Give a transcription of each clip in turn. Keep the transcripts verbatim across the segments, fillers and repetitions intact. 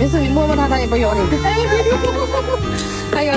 每次你摸摸它，它也不咬你。哎呦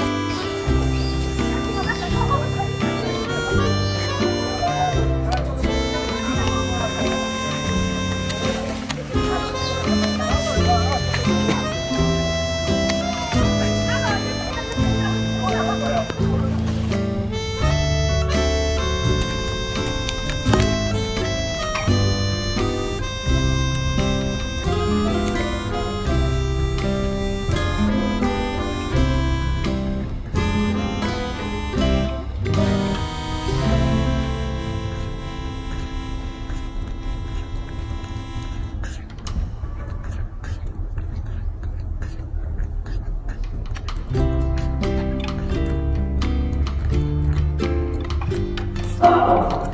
！Oh.